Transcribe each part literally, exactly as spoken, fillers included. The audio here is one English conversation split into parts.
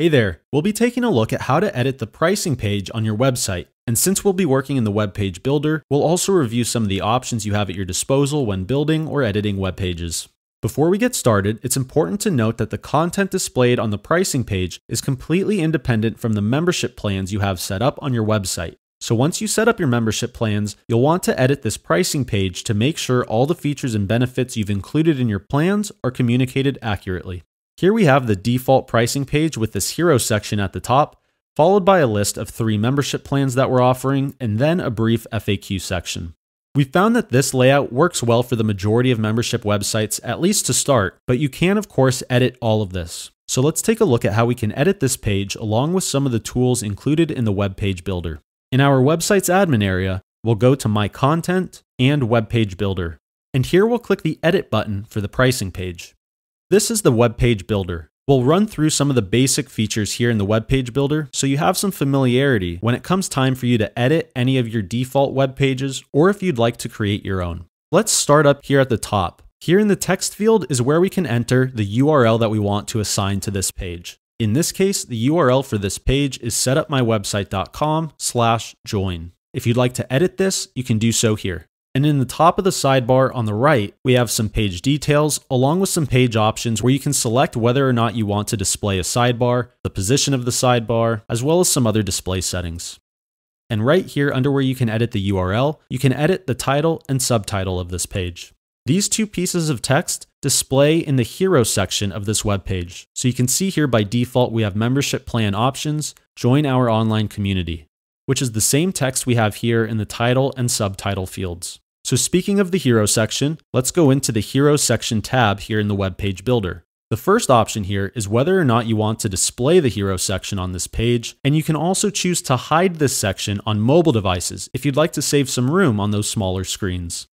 Hey there, we'll be taking a look at how to edit the pricing page on your website, and since we'll be working in the web page builder, we'll also review some of the options you have at your disposal when building or editing web pages. Before we get started, it's important to note that the content displayed on the pricing page is completely independent from the membership plans you have set up on your website. So once you set up your membership plans, you'll want to edit this pricing page to make sure all the features and benefits you've included in your plans are communicated accurately. Here we have the default pricing page with this hero section at the top, followed by a list of three membership plans that we're offering, and then a brief F A Q section. We found that this layout works well for the majority of membership websites, at least to start, but you can of course edit all of this. So let's take a look at how we can edit this page along with some of the tools included in the web page builder. In our website's admin area, we'll go to My Content and Web Page Builder, and here we'll click the Edit button for the pricing page. This is the Web Page Builder. We'll run through some of the basic features here in the Web Page Builder so you have some familiarity when it comes time for you to edit any of your default web pages or if you'd like to create your own. Let's start up here at the top. Here in the text field is where we can enter the U R L that we want to assign to this page. In this case, the U R L for this page is setupmywebsite dot com slash join. If you'd like to edit this, you can do so here. And in the top of the sidebar on the right, we have some page details along with some page options where you can select whether or not you want to display a sidebar, the position of the sidebar, as well as some other display settings. And right here under where you can edit the U R L, you can edit the title and subtitle of this page. These two pieces of text display in the hero section of this web page. So you can see here by default, we have membership plan options, join our online community, which is the same text we have here in the title and subtitle fields. So speaking of the hero section, let's go into the hero section tab here in the web page builder. The first option here is whether or not you want to display the hero section on this page, and you can also choose to hide this section on mobile devices if you'd like to save some room on those smaller screens.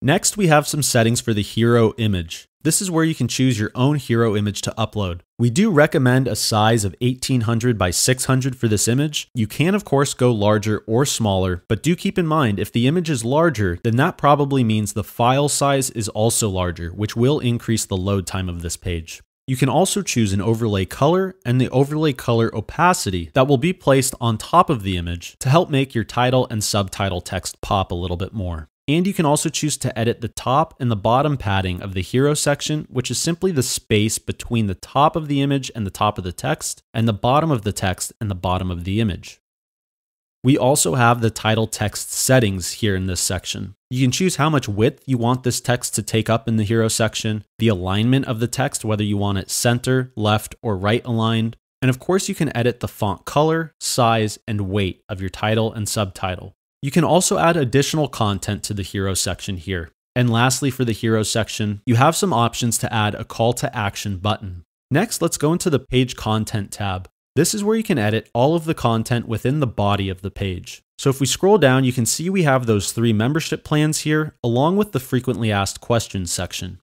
Next, we have some settings for the hero image. This is where you can choose your own hero image to upload. We do recommend a size of eighteen hundred by six hundred for this image. You can of course go larger or smaller, but do keep in mind if the image is larger, then that probably means the file size is also larger, which will increase the load time of this page. You can also choose an overlay color and the overlay color opacity that will be placed on top of the image to help make your title and subtitle text pop a little bit more. And you can also choose to edit the top and the bottom padding of the hero section, which is simply the space between the top of the image and the top of the text, and the bottom of the text and the bottom of the image. We also have the title text settings here in this section. You can choose how much width you want this text to take up in the hero section, the alignment of the text, whether you want it center, left, or right aligned. And of course, you can edit the font color, size, and weight of your title and subtitle. You can also add additional content to the hero section here. And lastly, for the hero section, you have some options to add a call to action button. Next, let's go into the page content tab. This is where you can edit all of the content within the body of the page. So if we scroll down, you can see we have those three membership plans here, along with the frequently asked questions section.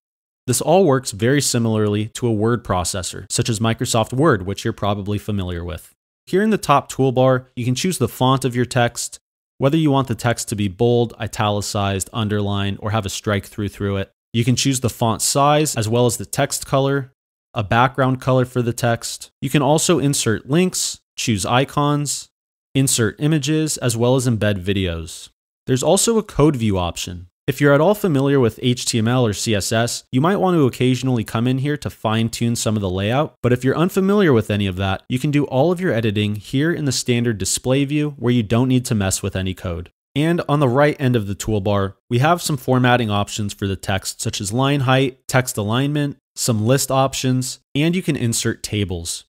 This all works very similarly to a word processor, such as Microsoft Word, which you're probably familiar with. Here in the top toolbar, you can choose the font of your text, whether you want the text to be bold, italicized, underlined, or have a strike through through it. You can choose the font size as well as the text color, a background color for the text. You can also insert links, choose icons, insert images, as well as embed videos. There's also a code view option. If you're at all familiar with H T M L or C S S, you might want to occasionally come in here to fine-tune some of the layout, but if you're unfamiliar with any of that, you can do all of your editing here in the standard display view where you don't need to mess with any code. And on the right end of the toolbar, we have some formatting options for the text, such as line height, text alignment, some list options, and you can insert tables.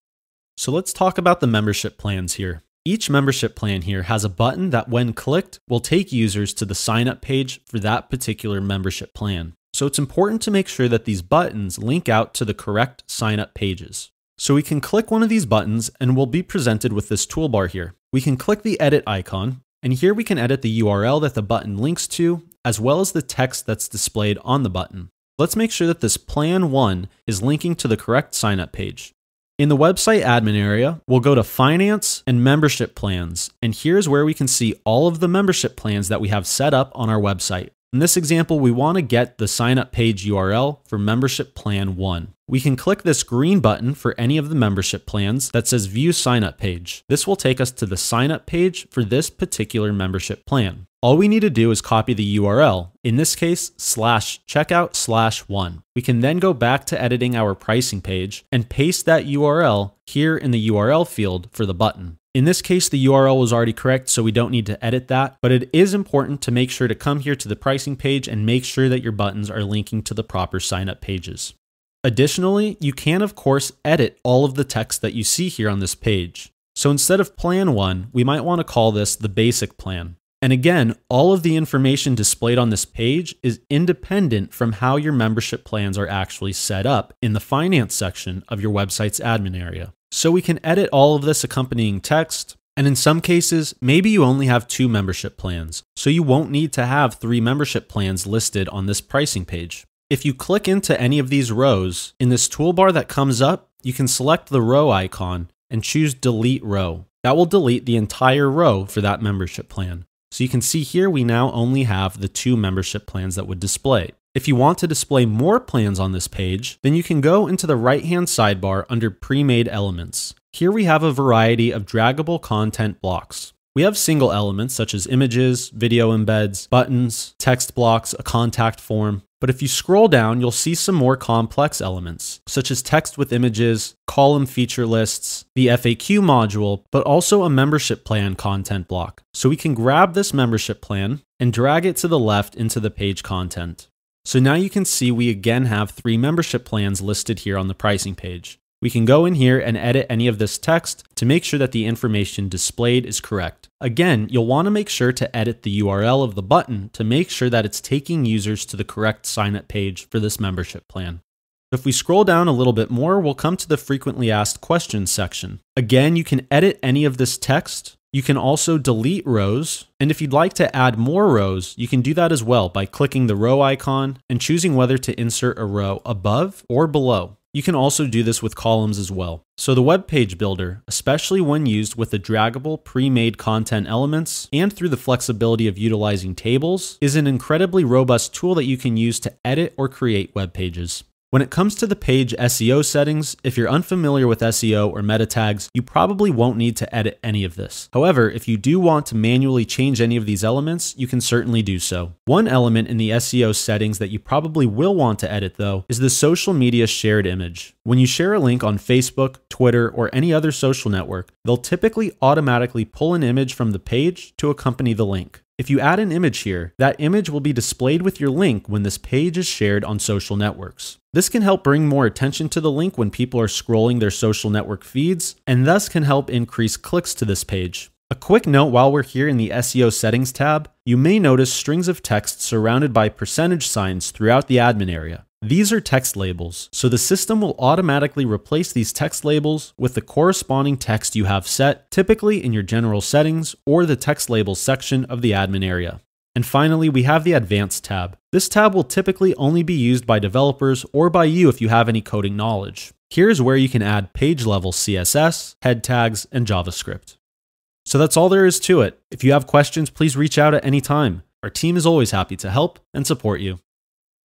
So let's talk about the membership plans here. Each membership plan here has a button that when clicked will take users to the sign up page for that particular membership plan. So it's important to make sure that these buttons link out to the correct sign up pages. So we can click one of these buttons and we'll be presented with this toolbar here. We can click the edit icon, and here we can edit the U R L that the button links to, as well as the text that's displayed on the button. Let's make sure that this plan one is linking to the correct sign up page. In the website admin area, we'll go to Finance and Membership Plans, and here's where we can see all of the membership plans that we have set up on our website. In this example, we want to get the sign up page U R L for membership plan one. We can click this green button for any of the membership plans that says view sign up page. This will take us to the sign up page for this particular membership plan. All we need to do is copy the U R L, in this case, slash checkout slash one. We can then go back to editing our pricing page and paste that U R L here in the U R L field for the button. In this case, the U R L was already correct, so we don't need to edit that, but it is important to make sure to come here to the pricing page and make sure that your buttons are linking to the proper sign-up pages. Additionally, you can of course edit all of the text that you see here on this page. So instead of plan one, we might want to call this the basic plan. And again, all of the information displayed on this page is independent from how your membership plans are actually set up in the finance section of your website's admin area. So we can edit all of this accompanying text, and in some cases, maybe you only have two membership plans, so you won't need to have three membership plans listed on this pricing page. If you click into any of these rows, in this toolbar that comes up, you can select the row icon and choose delete row. That will delete the entire row for that membership plan. So you can see here we now only have the two membership plans that would display. If you want to display more plans on this page, then you can go into the right-hand sidebar under pre-made elements. Here we have a variety of draggable content blocks. We have single elements such as images, video embeds, buttons, text blocks, a contact form. But if you scroll down, you'll see some more complex elements, such as text with images, column feature lists, the F A Q module, but also a membership plan content block. So we can grab this membership plan and drag it to the left into the page content. So now you can see we again have three membership plans listed here on the pricing page. We can go in here and edit any of this text to make sure that the information displayed is correct. Again, you'll want to make sure to edit the U R L of the button to make sure that it's taking users to the correct sign-up page for this membership plan. If we scroll down a little bit more, we'll come to the frequently asked questions section. Again, you can edit any of this text. You can also delete rows, and if you'd like to add more rows, you can do that as well by clicking the row icon and choosing whether to insert a row above or below. You can also do this with columns as well. So the web page builder, especially when used with the draggable pre-made content elements and through the flexibility of utilizing tables, is an incredibly robust tool that you can use to edit or create web pages. When it comes to the page S E O settings, if you're unfamiliar with S E O or meta tags, you probably won't need to edit any of this. However, if you do want to manually change any of these elements, you can certainly do so. One element in the S E O settings that you probably will want to edit though is the social media shared image. When you share a link on Facebook, Twitter, or any other social network, they'll typically automatically pull an image from the page to accompany the link. If you add an image here, that image will be displayed with your link when this page is shared on social networks. This can help bring more attention to the link when people are scrolling their social network feeds, and thus can help increase clicks to this page. A quick note while we're here in the S E O settings tab, you may notice strings of text surrounded by percentage signs throughout the admin area. These are text labels, so the system will automatically replace these text labels with the corresponding text you have set, typically in your general settings or the text labels section of the admin area. And finally, we have the Advanced tab. This tab will typically only be used by developers or by you if you have any coding knowledge. Here's where you can add page level C S S, head tags, and JavaScript. So that's all there is to it. If you have questions, please reach out at any time. Our team is always happy to help and support you.